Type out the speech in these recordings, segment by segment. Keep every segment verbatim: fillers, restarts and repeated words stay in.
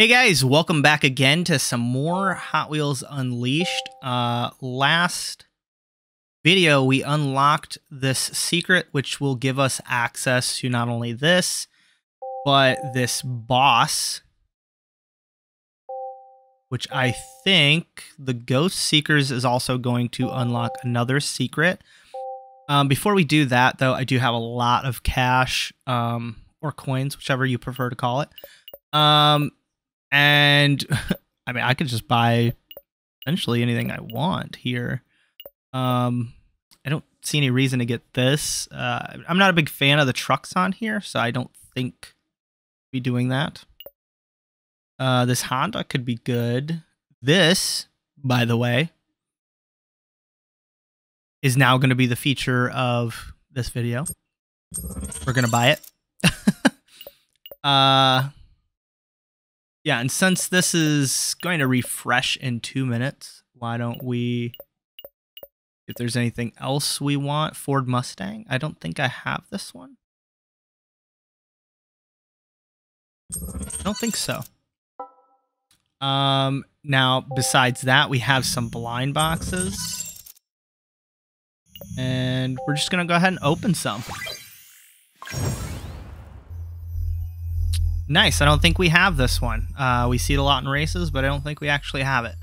Hey guys, welcome back again to some more Hot Wheels Unleashed. Uh, last video, we unlocked this secret, which will give us access to not only this, but this boss, which I think the Ghost Seekers is also going to unlock another secret. Um, before we do that, though, I do have a lot of cash um, or coins, whichever you prefer to call it. Um, And I mean, I could just buy essentially anything I want here. Um, I don't see any reason to get this. Uh, I'm not a big fan of the trucks on here, so I don't think I'll be doing that. Uh, this Honda could be good. This, by the way, is now going to be the feature of this video. We're going to buy it. uh... Yeah, and since this is going to refresh in two minutes, why don't we, if there's anything else we want, Ford Mustang? I don't think I have this one. I don't think so. Um, now, besides that, we have some blind boxes. And we're just going to go ahead and open some. Nice. I don't think we have this one. Uh, we see it a lot in races, but I don't think we actually have it.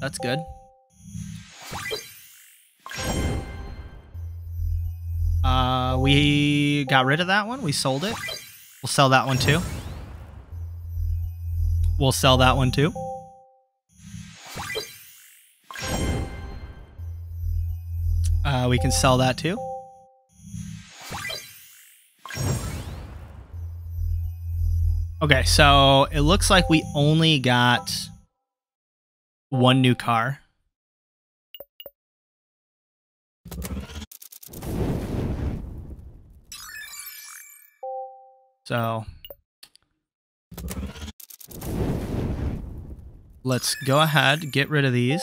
That's good. Uh, we got rid of that one. We sold it. We'll sell that one too. We'll sell that one too. Uh, we can sell that too. Okay, so it looks like we only got one new car. So let's go ahead, get rid of these.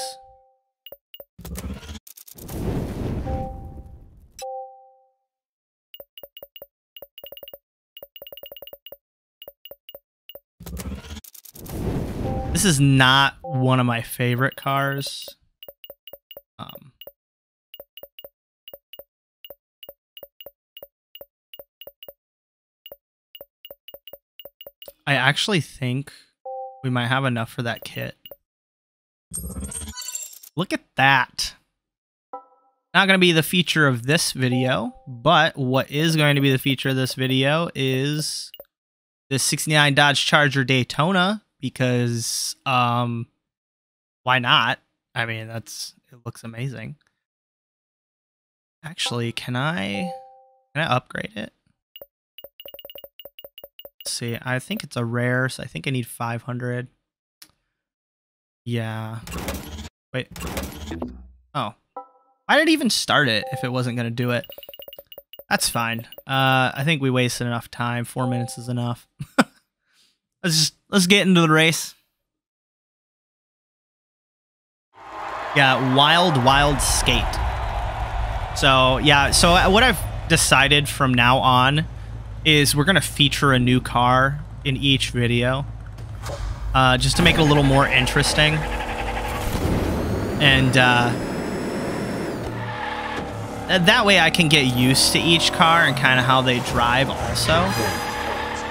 This is not one of my favorite cars. Um, I actually think we might have enough for that kit. Look at that. Not going to be the feature of this video, but what is going to be the feature of this video is the sixty-nine Dodge Charger Daytona. Because, um, why not? I mean, that's, it looks amazing. Actually, can I, can I upgrade it? Let's see, I think it's a rare, so I think I need five hundred. Yeah. Wait. Oh. Why did it even start it if it wasn't going to do it? That's fine. Uh, I think we wasted enough time. Four minutes is enough. Let's just, let's get into the race. Yeah, wild, wild skate. So, yeah, so what I've decided from now on is we're going to feature a new car in each video. Uh, just to make it a little more interesting. And uh, that way I can get used to each car and kind of how they drive also.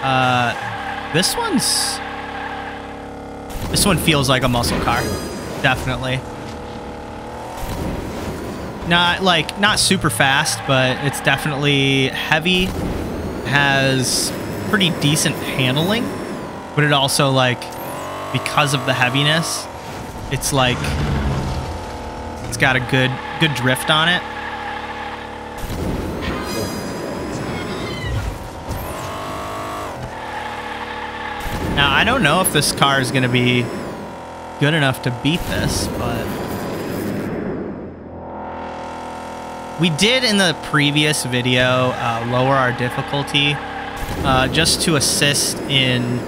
Uh... This one's, this one feels like a muscle car, definitely. Not like, not super fast, but it's definitely heavy, has pretty decent handling, but it also like, because of the heaviness, it's like, it's got a good, good drift on it. Now, I don't know if this car is going to be good enough to beat this, but we did in the previous video uh, lower our difficulty uh, just to assist in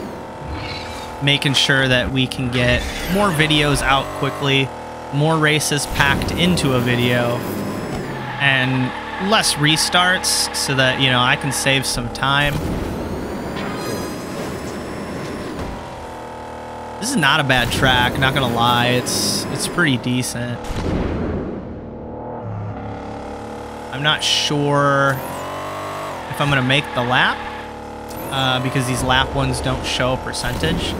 making sure that we can get more videos out quickly, more races packed into a video, and less restarts so that, you know, I can save some time. This is not a bad track, not gonna lie. It's it's pretty decent. I'm not sure if I'm gonna make the lap uh, because these lap ones don't show a percentage,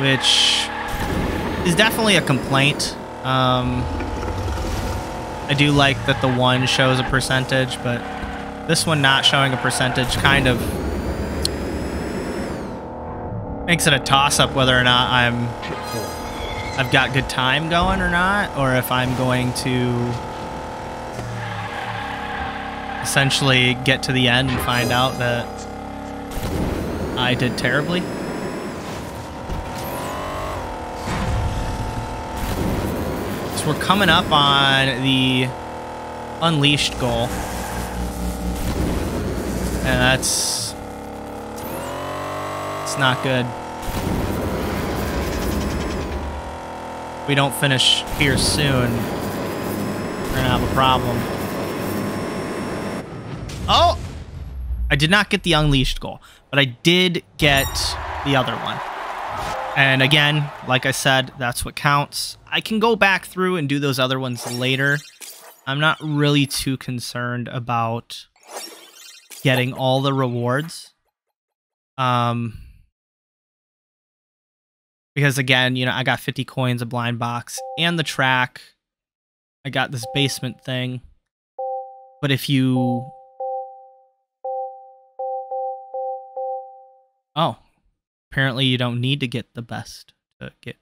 which is definitely a complaint. Um, I do like that the one shows a percentage, but this one not showing a percentage kind of makes it a toss-up whether or not I'm I've got good time going or not, or if I'm going to essentially get to the end and find out that I did terribly. So we're coming up on the Unleashed goal, and that's it's not good. If we don't finish here soon, we're gonna have a problem. Oh! I did not get the Unleashed goal, but I did get the other one. And again, like I said, that's what counts. I can go back through and do those other ones later. I'm not really too concerned about getting all the rewards. Um, because again, you know, I got fifty coins, a blind box, and the track. I got this basement thing. But if you... Oh, apparently you don't need to get the best to get.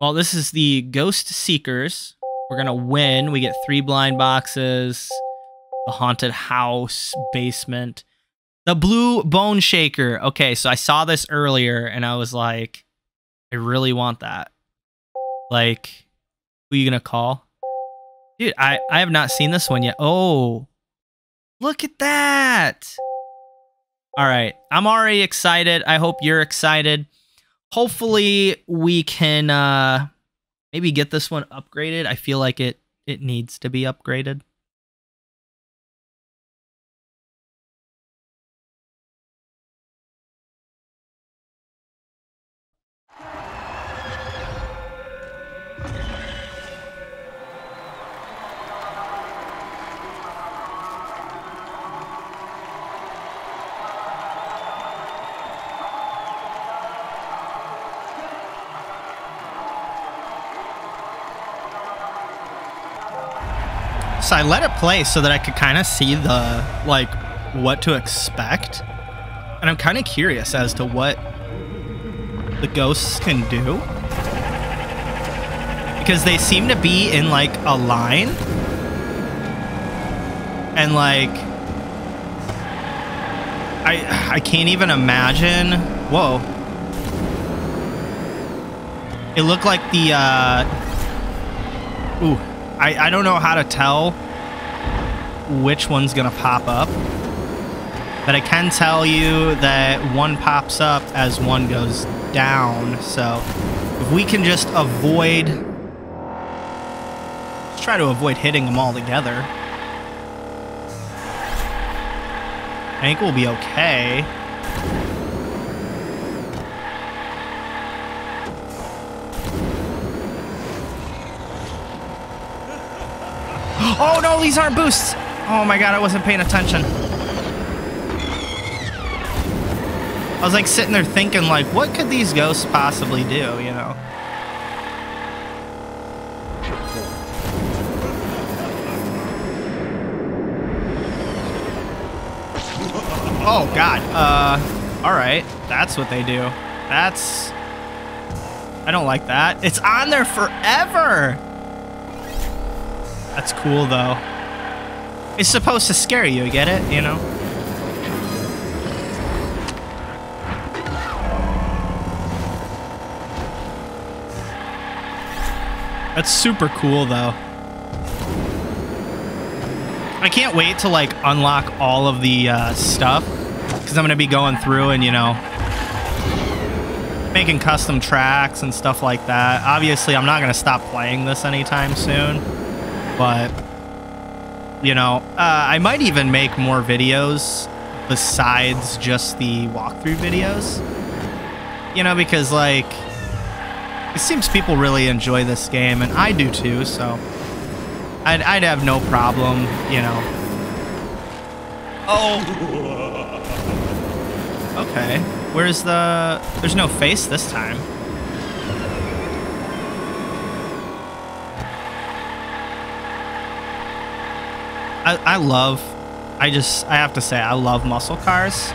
Well, this is the Ghost Seekers. We're going to win. We get three blind boxes, the haunted house, basement, the blue Bone Shaker. Okay, so I saw this earlier and I was like, I really want that. Like, who are you going to call? Dude, I, I have not seen this one yet. Oh, look at that. All right, I'm already excited. I hope you're excited. Hopefully we can uh, maybe get this one upgraded. I feel like it, it needs to be upgraded. So I let it play so that I could kind of see the, like, what to expect. And I'm kind of curious as to what the ghosts can do. Because they seem to be in, like, a line. And, like, I, I can't even imagine. Whoa. It looked like the, uh, ooh. I, I don't know how to tell which one's gonna pop up, but I can tell you that one pops up as one goes down. So if we can just avoid, let's try to avoid hitting them all together. I think we'll be okay. Oh, no, these aren't boosts. Oh, my God, I wasn't paying attention. I was, like, sitting there thinking, like, what could these ghosts possibly do, you know? Oh, God. Uh, all right. That's what they do. That's... I don't like that. It's on there forever. That's cool, though. It's supposed to scare you, get it? You know? That's super cool, though. I can't wait to, like, unlock all of the uh, stuff. Because I'm going to be going through and, you know, making custom tracks and stuff like that. Obviously, I'm not going to stop playing this anytime soon. But, you know, uh, I might even make more videos besides just the walkthrough videos. you know, because, like, it seems people really enjoy this game, and I do too, so I'd, I'd have no problem, you know. Oh! Okay. Where's the... There's no face this time. I, I love... I just... I have to say, I love muscle cars.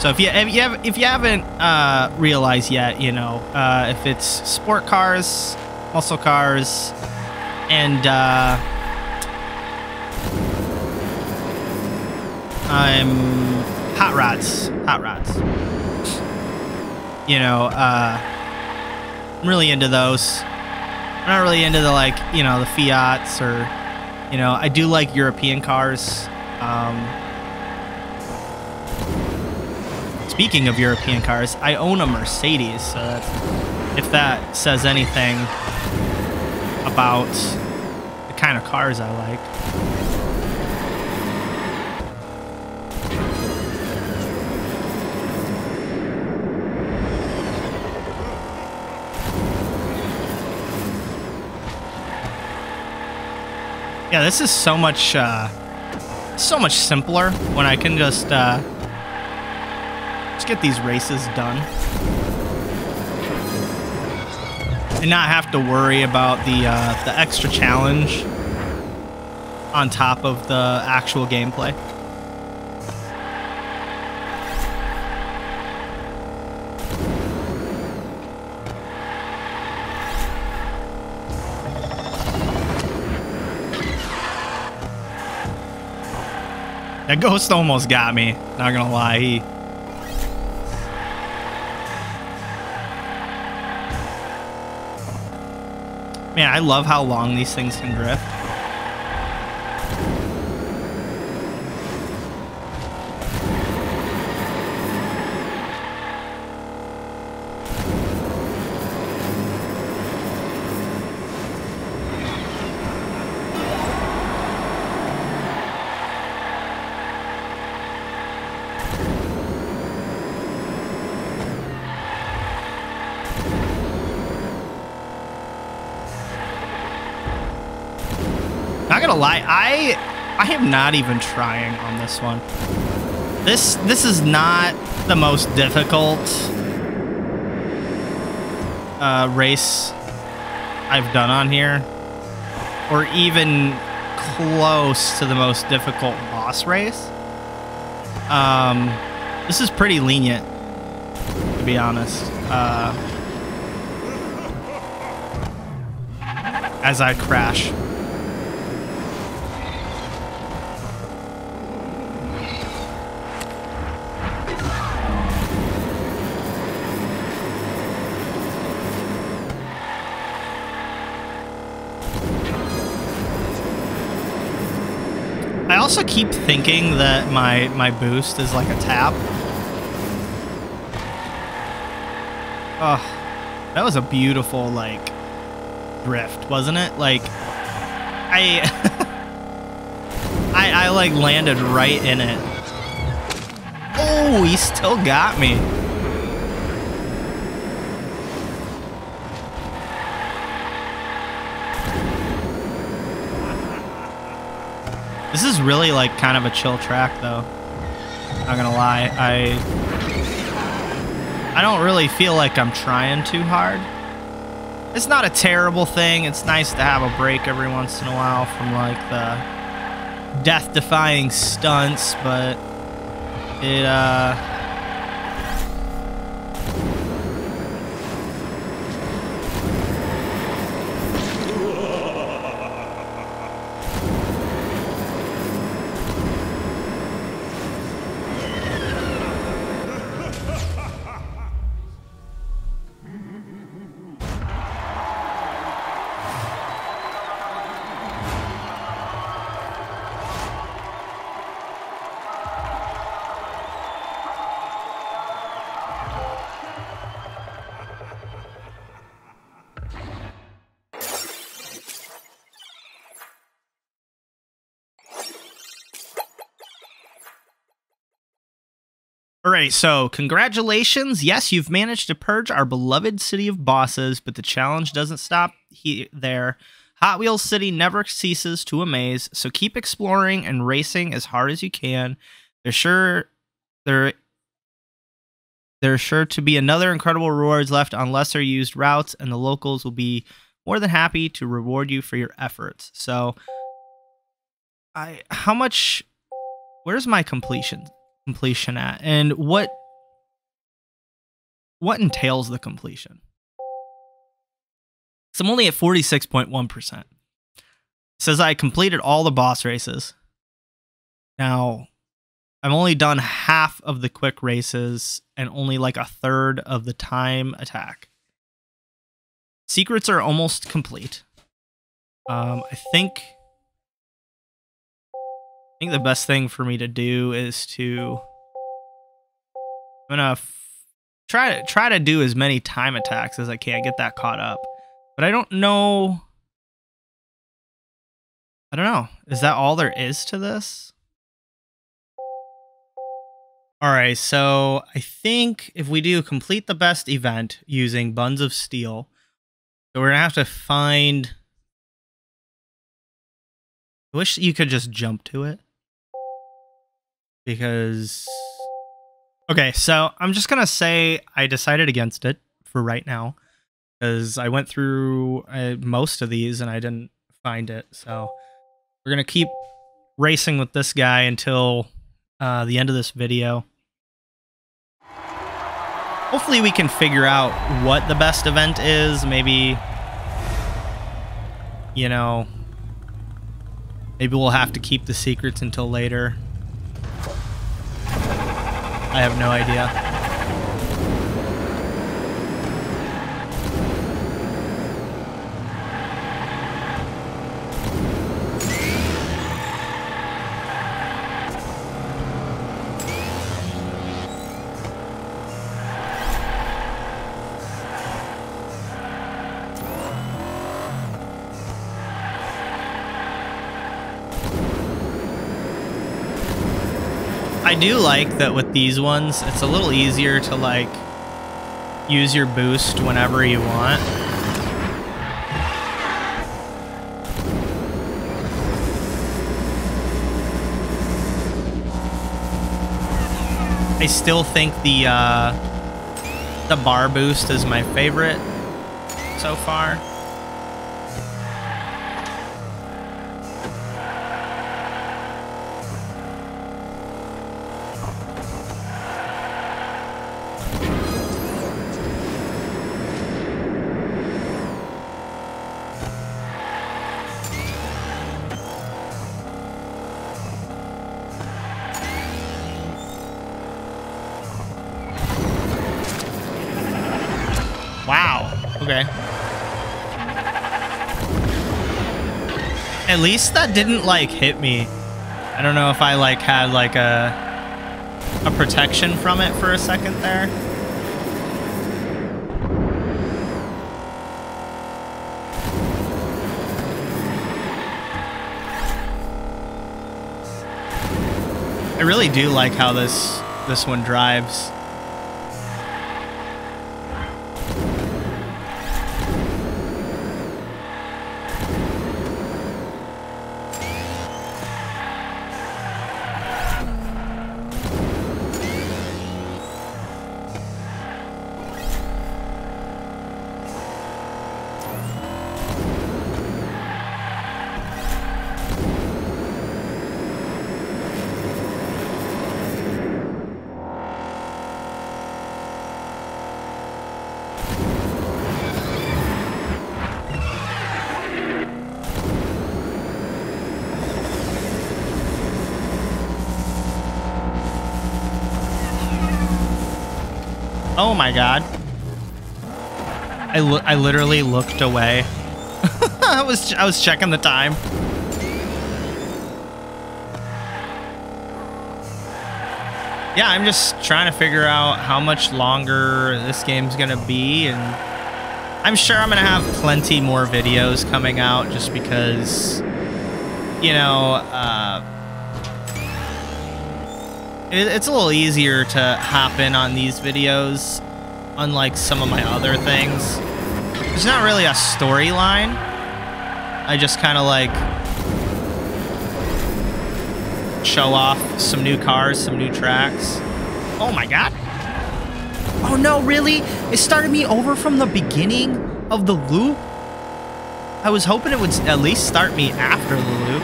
So if you if you, have, if you haven't uh, realized yet, you know, uh, if it's sport cars, muscle cars, and uh, I'm hot rods, hot rods. You know, uh, I'm really into those. I'm not really into the like, you know, the Fiats or, you know, I do like European cars. Um, Speaking of European cars, I own a Mercedes, so that's, if that says anything about the kind of cars I like. Yeah, this is so much, uh, so much simpler when I can just, uh, Let's get these races done and not have to worry about the uh, the extra challenge on top of the actual gameplay. That ghost almost got me. Not gonna lie, he. Man, I love how long these things can drift. Lie, I I am not even trying on this one. This this is not the most difficult uh, race I've done on here, or even close to the most difficult boss race. Um, this is pretty lenient, to be honest. Uh, as I crash. I also keep thinking that my my boost is like a tap. Oh, that was a beautiful like drift, wasn't it? Like I I I like landed right in it. Oh, he still got me. This is really like kind of a chill track though. Not gonna lie, I I don't really feel like I'm trying too hard. It's not a terrible thing. It's nice to have a break every once in a while from like the death-defying stunts, but it uh Alrighty, so congratulations. Yes, you've managed to purge our beloved city of bosses, but the challenge doesn't stop he there. Hot Wheels City never ceases to amaze, so keep exploring and racing as hard as you can. There's sure there, there's sure to be another incredible rewards left on lesser used routes, and the locals will be more than happy to reward you for your efforts. So, I how much? Where's my completion completion at? And what what entails the completion? So I'm only at forty-six point one percent. Says I completed all the boss races. Now, I've only done half of the quick races and only like a third of the time attack. Secrets are almost complete. Um, I think I think the best thing for me to do is to I'm gonna f try to try to do as many time attacks as I can, get that caught up. But I don't know. I don't know. Is that all there is to this? All right. So I think if we do complete the best event using Buns of Steel, so we're gonna have to find. I wish you could just jump to it because. Okay. So I'm just gonna say I decided against it for right now. Because I went through uh, most of these and I didn't find it. So we're going to keep racing with this guy until uh, the end of this video. Hopefully we can figure out what the best event is. Maybe, you know, maybe we'll have to keep the secrets until later. I have no idea. I do like that with these ones, it's a little easier to like use your boost whenever you want. I still think the uh, the bar boost is my favorite so far. Okay. At least that didn't like hit me. I don't know if I like had like a a protection from it for a second there. I really do like how this this one drives. Oh my god. I, li I literally looked away. I was I was checking the time. Yeah, I'm just trying to figure out how much longer this game's gonna be, and I'm sure I'm gonna have plenty more videos coming out just because, you know, uh, It's a little easier to hop in on these videos, unlike some of my other things. There's not really a storyline. I just kind of like show off some new cars, some new tracks. Oh my god. Oh no, really? It started me over from the beginning of the loop? I was hoping it would at least start me after the loop.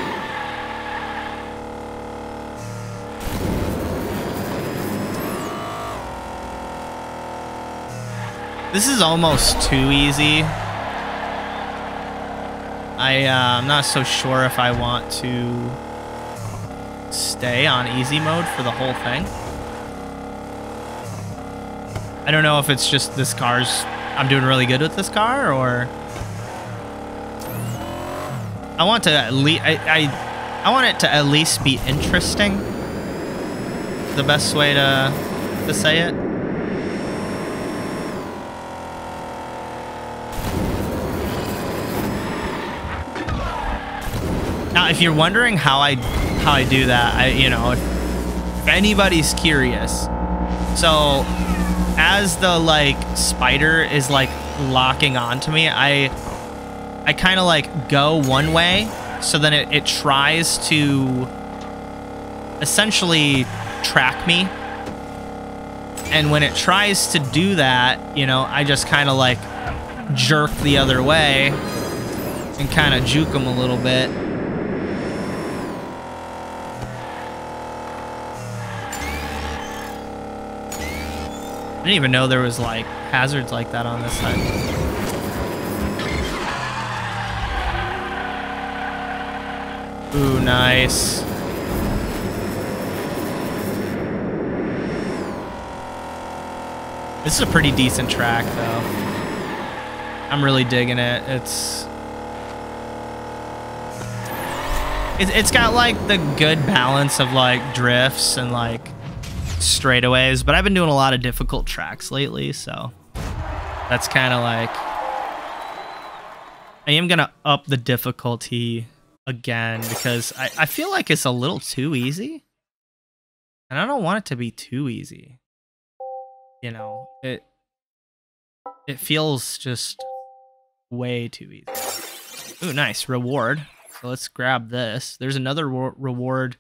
This is almost too easy. I, uh, I'm not so sure if I want to stay on easy mode for the whole thing. I don't know if it's just this car's... I'm doing really good with this car, or... I want to at least... I, I, I want it to at least be interesting. The best way to, to say it. Now, if you're wondering how I how I do that, I, you know, if, if anybody's curious. So, as the like spider is like locking onto me, I I kind of like go one way, so then it, it tries to essentially track me. And when it tries to do that, you know, I just kind of like jerk the other way and kind of juke them a little bit. I didn't even know there was like hazards like that on this side. Ooh, nice. This is a pretty decent track though. I'm really digging it. It's it's got like the good balance of like drifts and like straightaways, but I've been doing a lot of difficult tracks lately, so that's kind of like, I am gonna up the difficulty again because I, I feel like it's a little too easy and I don't want it to be too easy. You know, it it feels just way too easy. Ooh, nice reward. So let's grab this. There's another re reward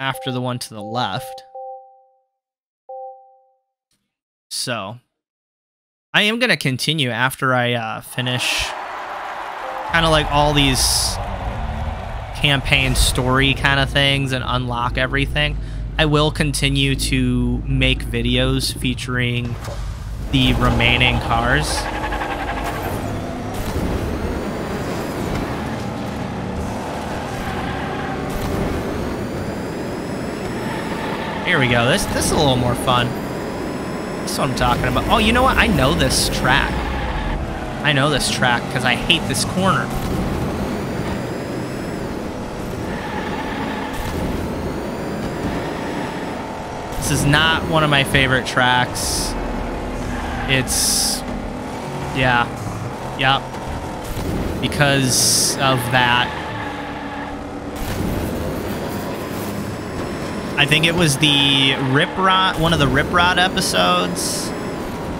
after the one to the left. So I am going to continue after I uh, finish kind of like all these campaign story kind of things and unlock everything. I will continue to make videos featuring the remaining cars. Here we go. This this is a little more fun. That's what I'm talking about. Oh, you know what? I know this track. I know this track because I hate this corner. This is not one of my favorite tracks. It's... yeah. Yep. Because of that. I think it was the Rip Rod, one of the Rip Rod episodes.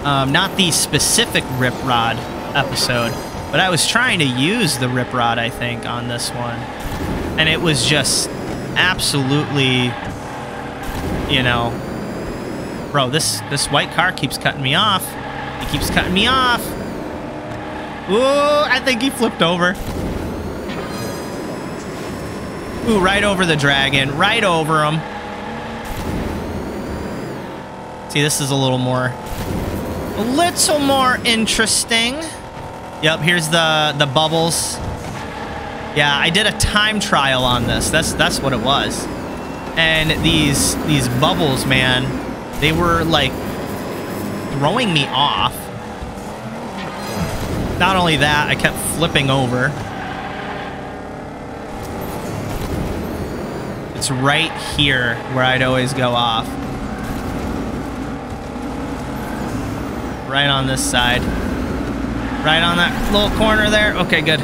Um, not the specific Rip Rod episode, but I was trying to use the Rip Rod, I think, on this one. And it was just absolutely, you know... Bro, this, this white car keeps cutting me off. He keeps cutting me off. Ooh, I think he flipped over. Ooh, right over the dragon. Right over him. See, this is a little more, a little more interesting. Yep, here's the the bubbles. Yeah, I did a time trial on this. That's that's what it was. And these these bubbles, man, they were like throwing me off. Not only that, I kept flipping over. It's right here where I'd always go off. Right on this side. Right on that little corner there. Okay, good.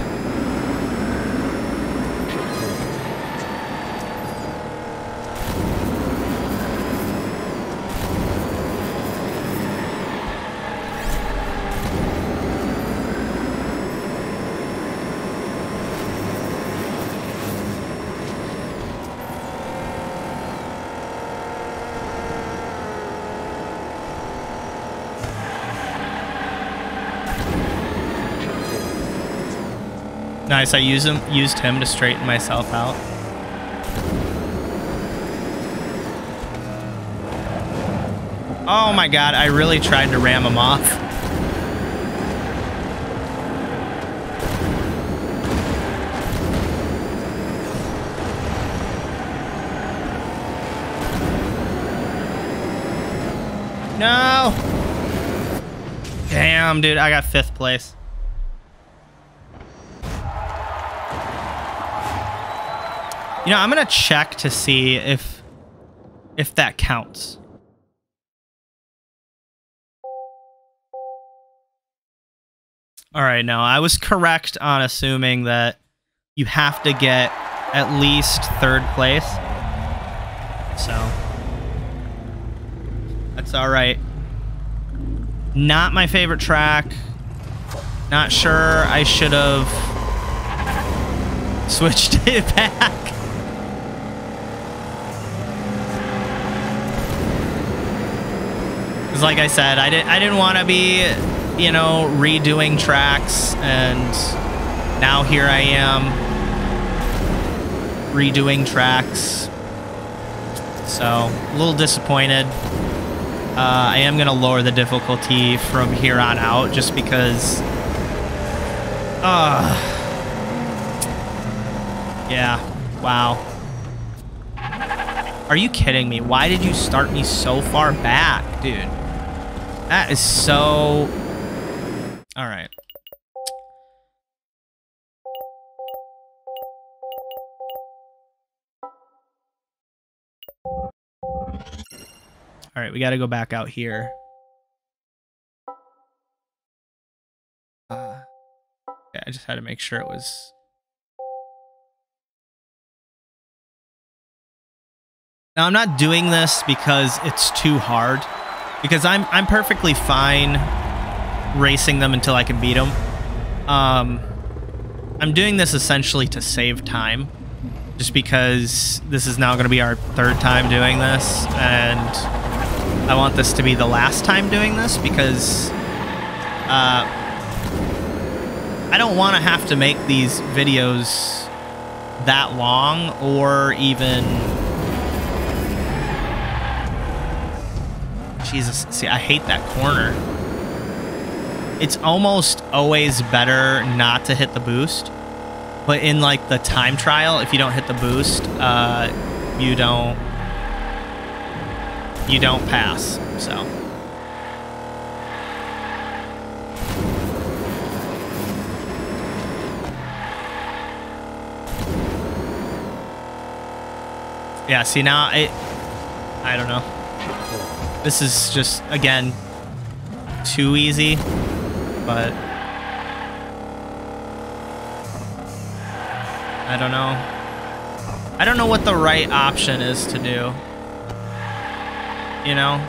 Nice, I used him, used him to straighten myself out. Oh my god, I really tried to ram him off. No! Damn, dude, I got fifth place. You know, I'm gonna check to see if if that counts. All right, now I was correct on assuming that you have to get at least third place. So that's all right. Not my favorite track. Not sure I should have switched it back. Like I said, I didn't I didn't want to be, you know, redoing tracks, and now here I am redoing tracks. So a little disappointed. Uh, I am gonna lower the difficulty from here on out just because. Uh, yeah. Wow. Are you kidding me? Why did you start me so far back, dude? That is so... All right. All right, we got to go back out here. Uh, yeah, I just had to make sure it was... Now, I'm not doing this because it's too hard. Because I'm I'm perfectly fine racing them until I can beat them. Um, I'm doing this essentially to save time, just because this is now going to be our third time doing this, and I want this to be the last time doing this because uh, I don't want to have to make these videos that long or even. Jesus, see, I hate that corner. It's almost always better not to hit the boost, but in like the time trial, if you don't hit the boost, uh, you don't, you don't pass. So, yeah, see now I, I don't know. This is just, again, too easy, but I don't know. I don't know what the right option is to do, you know?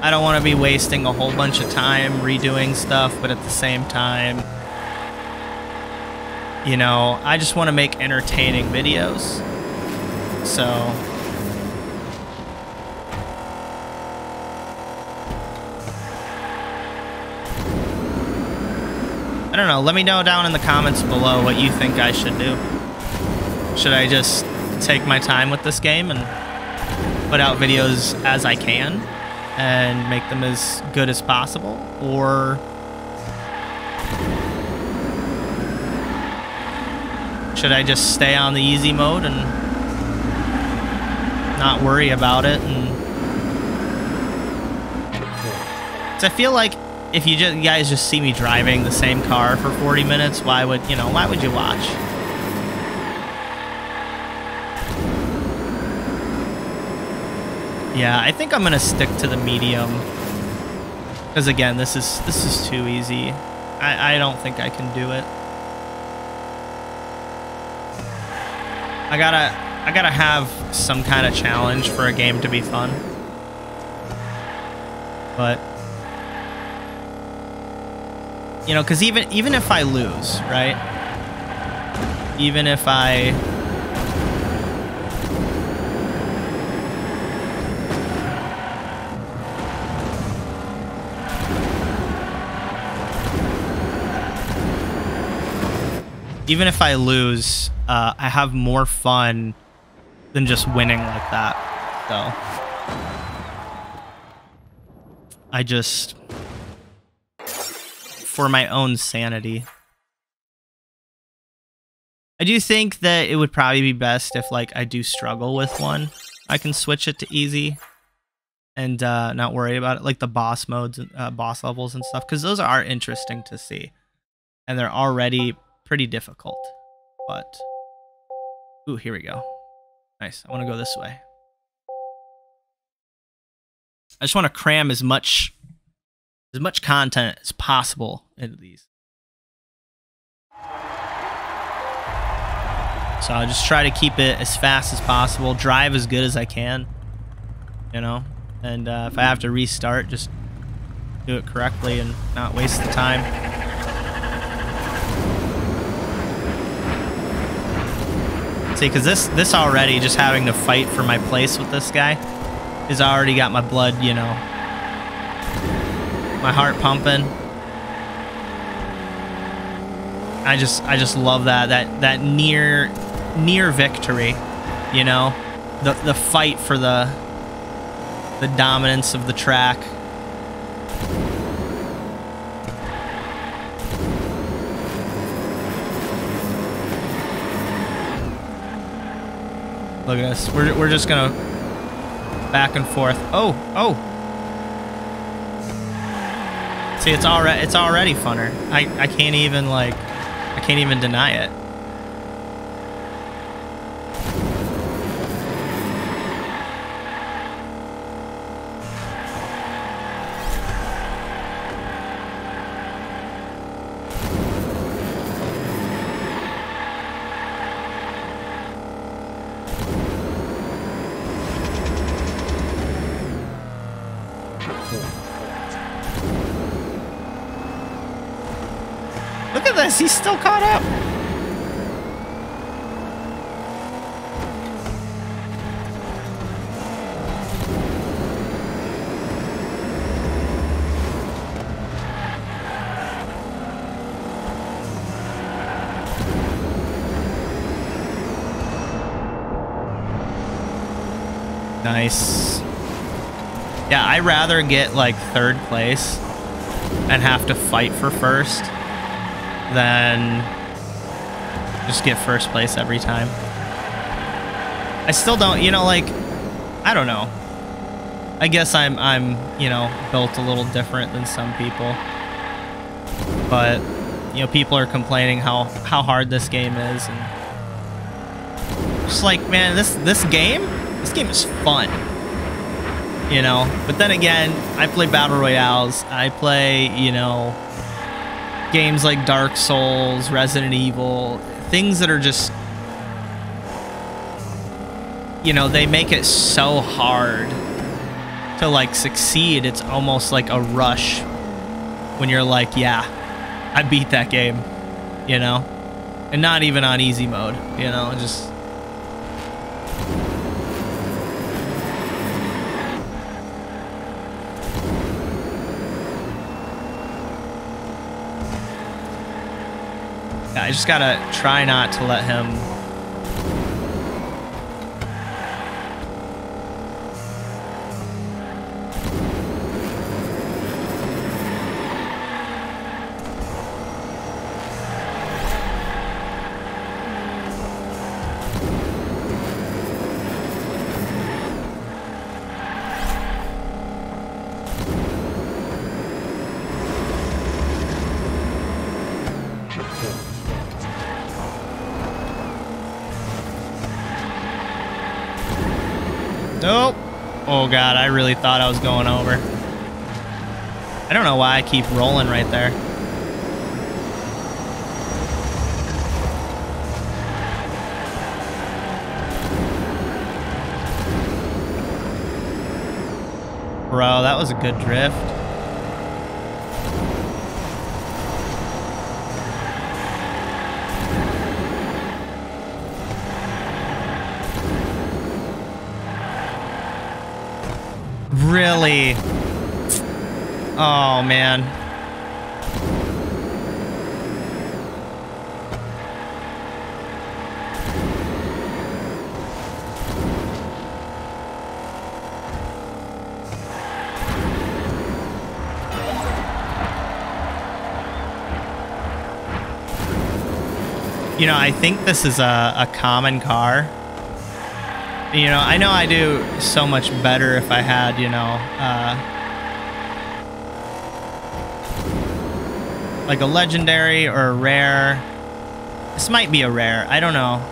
I don't want to be wasting a whole bunch of time redoing stuff, but at the same time, you know, I just want to make entertaining videos, so... I don't know. Let me know down in the comments below what you think I should do. Should I just take my time with this game and put out videos as I can and make them as good as possible? Or should I just stay on the easy mode and not worry about it? And so I feel like if you, just, you guys just see me driving the same car for forty minutes, why would, you know, why would you watch? Yeah, I think I'm going to stick to the medium. Because, again, this is, this is too easy. I, I don't think I can do it. I gotta, I gotta have some kind of challenge for a game to be fun. But... You know, because even even if I lose, right? Even if I... even if I lose, uh, I have more fun than just winning like that. So I just, for my own sanity, I do think that it would probably be best if, like, I do struggle with one, I can switch it to easy and uh, not worry about it, like the boss modes, uh, boss levels and stuff, because those are interesting to see. And they're already pretty difficult, but... Ooh, here we go. Nice. I want to go this way. I just want to cram as much as much content as possible into these. So I'll just try to keep it as fast as possible, drive as good as I can, you know? And uh, if I have to restart, just do it correctly and not waste the time. See, because this this already, just having to fight for my place with this guy, has already got my blood, you know, my heart pumping. I just I just love that that that near near victory, you know, the the fight for the the dominance of the track. Look at us. We're, we're just gonna back and forth. Oh, oh. See, it's already it's already funner. I I can't even like I can't even deny it. He's still caught up. Nice. Yeah, I'd rather get like third place and have to fight for first than just get first place every time. I still don't, you know, like, I don't know. I guess I'm, I'm, you know, built a little different than some people. But, you know, people are complaining how, how hard this game is. And just like, man, this, this game, this game is fun. You know, but then again, I play Battle Royales. I play, you know, games like Dark Souls, Resident Evil, things that are just, you know, they make it so hard to like succeed. It's almost like a rush when you're like, yeah, I beat that game, you know, and not even on easy mode, you know, just. I just gotta try not to let him. Oh god, I really thought I was going over. I don't know why I keep rolling right there. Bro, that was a good drift. Really? Oh, man. You know, I think this is a, a common car. You know, I know I do so much better if I had, you know, uh, like a legendary or a rare. This might be a rare. I don't know.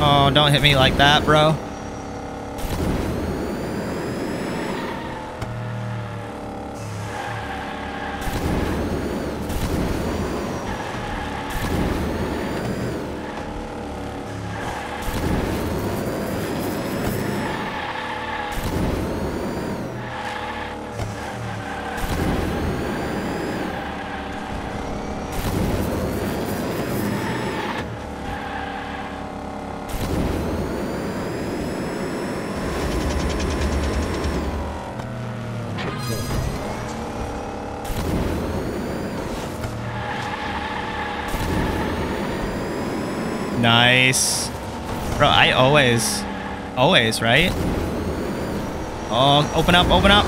Oh, don't hit me like that, bro. Nice. Bro, I always, always, right? Oh, open up, open up.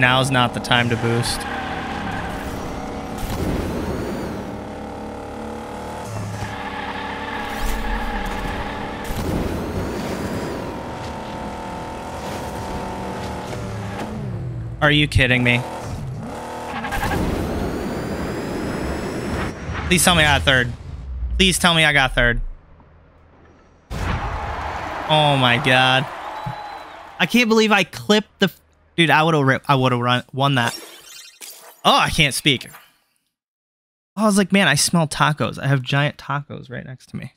Now's not the time to boost. Are you kidding me? Please tell me I got third. Please tell me I got third. Oh my God. I can't believe I clipped the... Dude, I would have I would have won that. Oh, I can't speak. Oh, I was like, man, I smell tacos. I have giant tacos right next to me.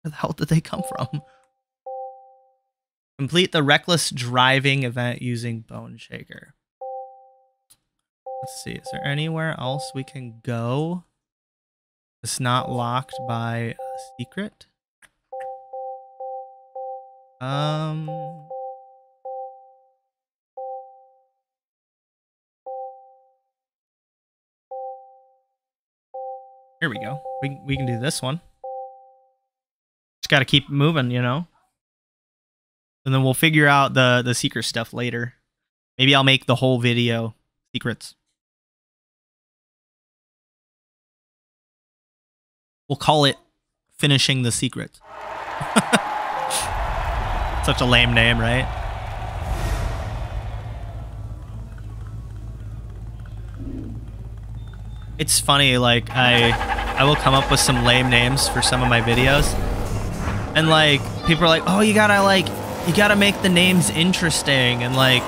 Where the hell did they come from? Complete the reckless driving event using Bone Shaker. Let's see. Is there anywhere else we can go? It's not locked by a secret. Um... Here we go. We, we can do this one. Just got to keep moving, you know? And then we'll figure out the, the secret stuff later. Maybe I'll make the whole video secrets. We'll call it Finishing the Secret. Such a lame name, right? It's funny, like, I I will come up with some lame names for some of my videos. And, like, people are like, oh, you gotta, like, you gotta make the names interesting. And, like,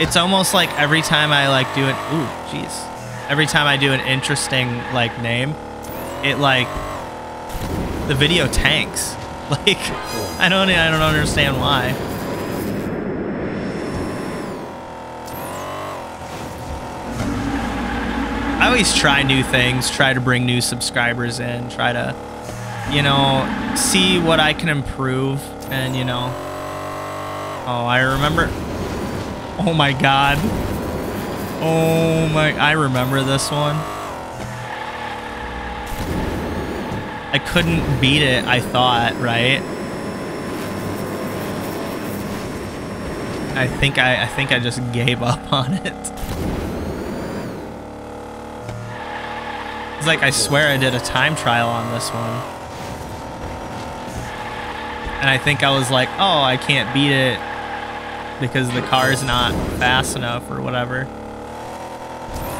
it's almost like every time I, like, do an... Ooh, jeez. Every time I do an interesting, like, name, it, like, the video tanks. Like, I don't, I don't understand why. I always try new things, try to bring new subscribers in, try to, you know, see what I can improve. And, you know, oh, I remember. Oh, my God. Oh, my. I remember this one. I couldn't beat it, I thought, right? I think I, I think I just gave up on it. Like, I swear I did a time trial on this one. And I think I was like, oh, I can't beat it because the car's not fast enough or whatever.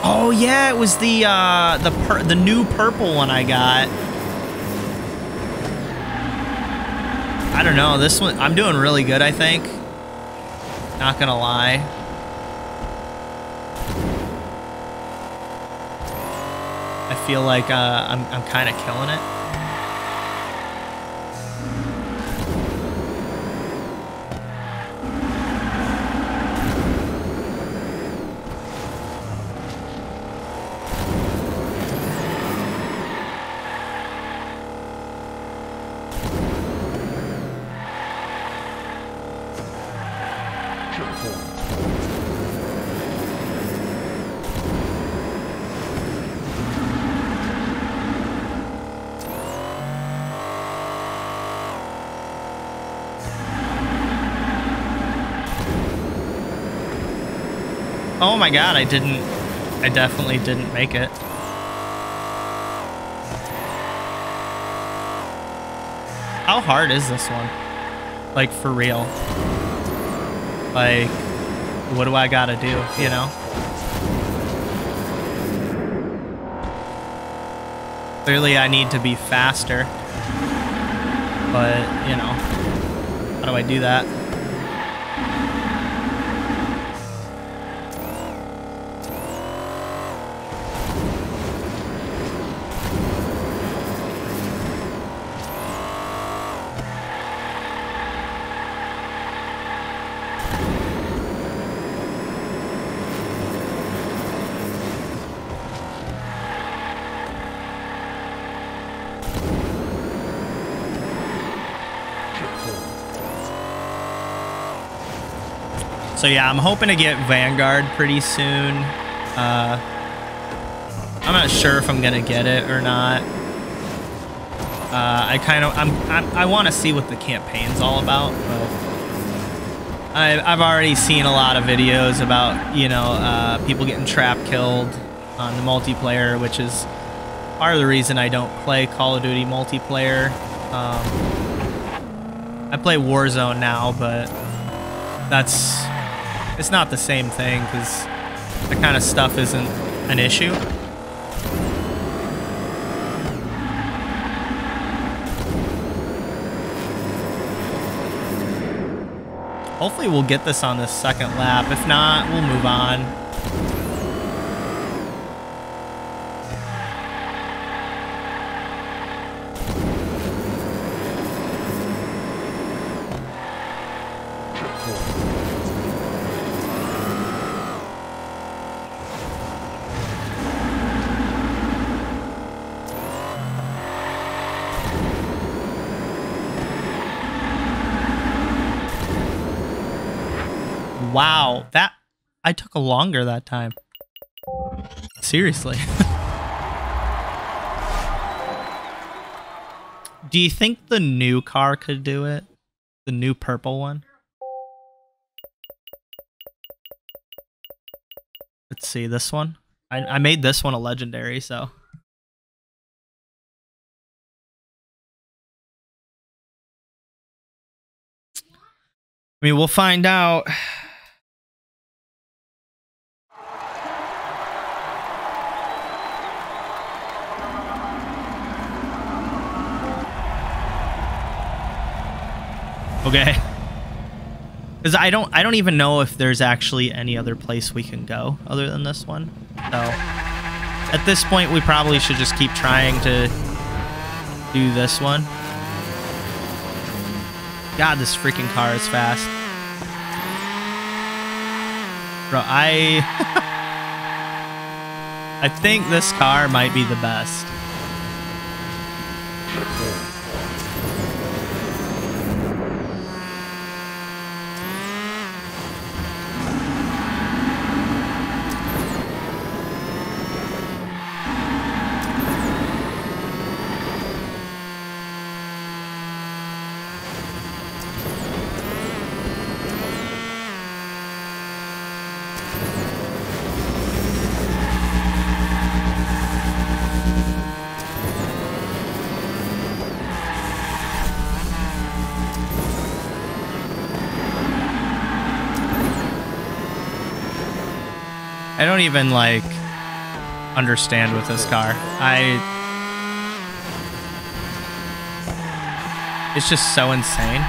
Oh, yeah, it was the uh, the, per the new purple one I got. I don't know. This one, I'm doing really good, I think. Not gonna lie. Feel like uh, I'm, I'm kind of killing it. Oh my god, I didn't... I definitely didn't make it. How hard is this one? Like, for real. Like, what do I gotta do, you know? Clearly I need to be faster. But, you know, how do I do that? So yeah, I'm hoping to get Vanguard pretty soon. Uh, I'm not sure if I'm gonna get it or not. Uh, I kind of I'm, I'm I want to see what the campaign's all about. But I, I've already seen a lot of videos about you know uh, people getting trap killed on the multiplayer, which is part of the reason I don't play Call of Duty multiplayer. Um, I play Warzone now, but that's. It's not the same thing because that kind of stuff isn't an issue. Hopefully we'll get this on this second lap. If not, we'll move on. Wow, that I took a longer that time. Seriously. Do you think the new car could do it? The new purple one? Let's see this one. I, I made this one a legendary, so. I mean, we'll find out. Okay. Because I don't, I don't even know if there's actually any other place we can go other than this one. So at this point, we probably should just keep trying to do this one. God, this freaking car is fast. Bro, I... I think this car might be the best. I don't even, like, understand with this car. I... It's just so insane.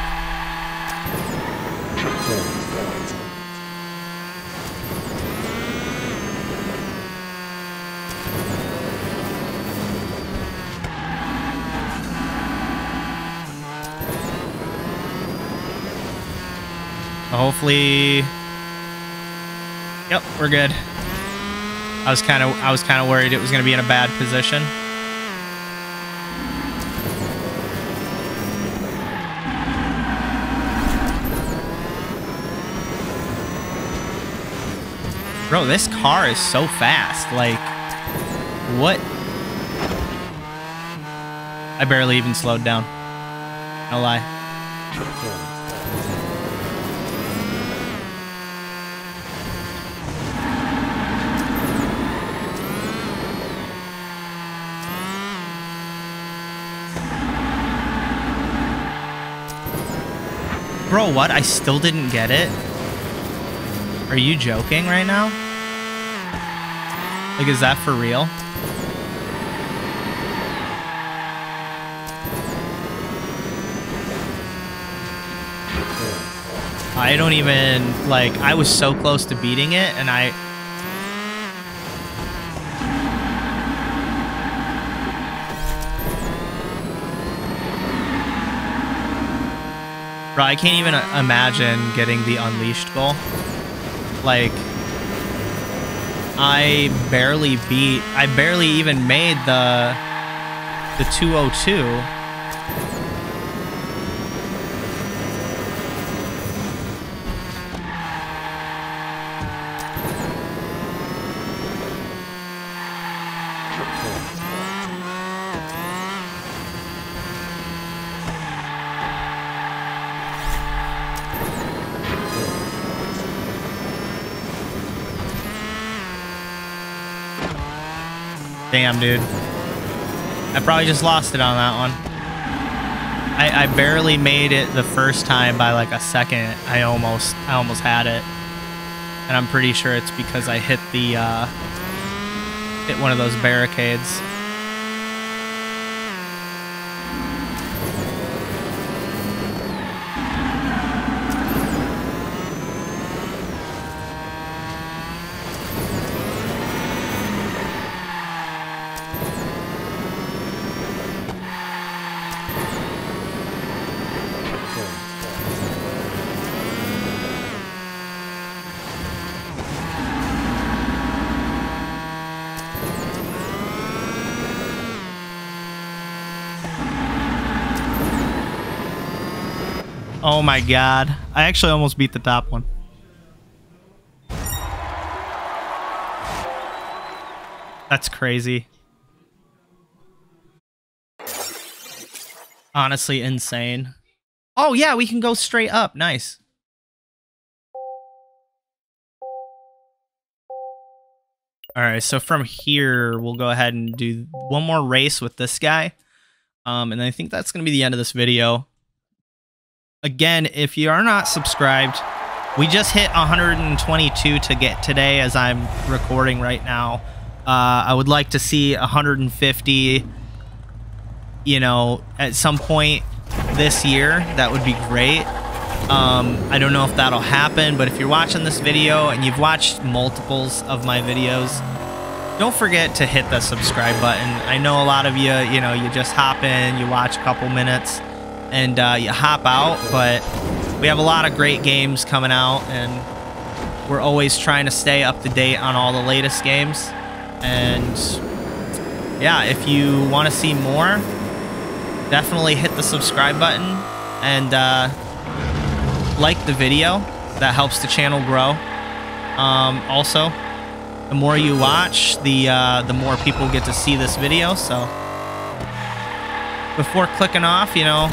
Hopefully... Yep, we're good. I was kind of I was kind of worried it was going to be in a bad position. Bro, this car is so fast. Like, what? I barely even slowed down. No lie. Bro, what? I still didn't get it? Are you joking right now? Like, is that for real? I don't even, like, I was so close to beating it, and I... Bro, I can't even imagine getting the Unleashed goal. Like, I barely beat, I barely even made the, the two oh two. Damn, dude. I probably just lost it on that one. I, I barely made it the first time by like a second. I almost I almost had it. And I'm pretty sure it's because I hit the uh, hit one of those barricades. Oh my god. I actually almost beat the top one. That's crazy. Honestly insane. Oh yeah, we can go straight up. Nice. Alright, so from here, we'll go ahead and do one more race with this guy. Um, and I think that's going to be the end of this video. Again, if you are not subscribed, we just hit one hundred twenty-two to get today as I'm recording right now. Uh, I would like to see one hundred fifty, you know, at some point this year. That would be great. Um, I don't know if that'll happen, but if you're watching this video and you've watched multiples of my videos, don't forget to hit the subscribe button. I know a lot of you, you know, you just hop in, you watch a couple minutes, and uh, you hop out, but we have a lot of great games coming out, and we're always trying to stay up to date on all the latest games. And yeah, if you want to see more, definitely hit the subscribe button and uh, like the video. That helps the channel grow. Um, also, the more you watch, the uh, the more people get to see this video. So before clicking off, you know,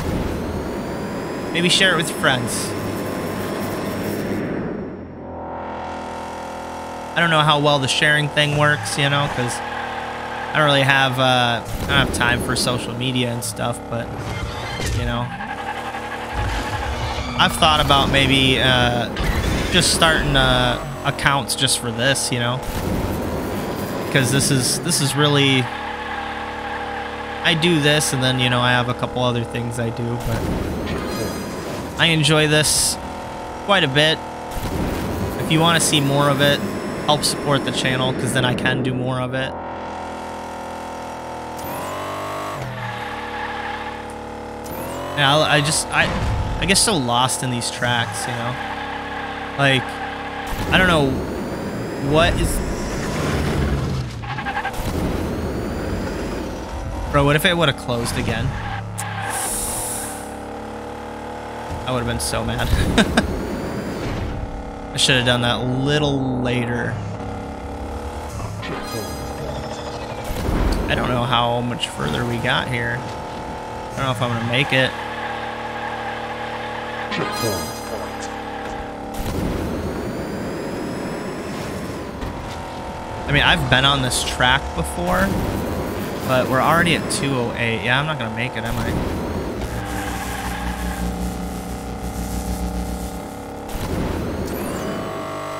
maybe share it with your friends. I don't know how well the sharing thing works, you know, because I don't really have, uh, I don't have time for social media and stuff, but, you know, I've thought about maybe uh, just starting uh, accounts just for this, you know, because this is, this is really... I do this, and then, you know, I have a couple other things I do, but I enjoy this quite a bit. If you want to see more of it, help support the channel, because then I can do more of it. Now, I just, I, I get so lost in these tracks, you know? Like, I don't know what is... Bro, what if it would have closed again? I would have been so mad. I should have done that a little later. I don't know how much further we got here. I don't know if I'm gonna make it. I mean, I've been on this track before, but we're already at two oh eight. Yeah, I'm not gonna make it, am I?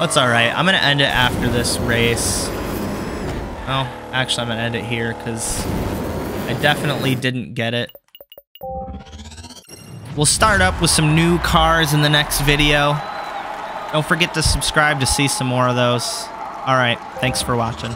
That's alright. I'm going to end it after this race. Well, actually, I'm going to end it here because I definitely didn't get it. We'll start up with some new cars in the next video. Don't forget to subscribe to see some more of those. Alright, thanks for watching.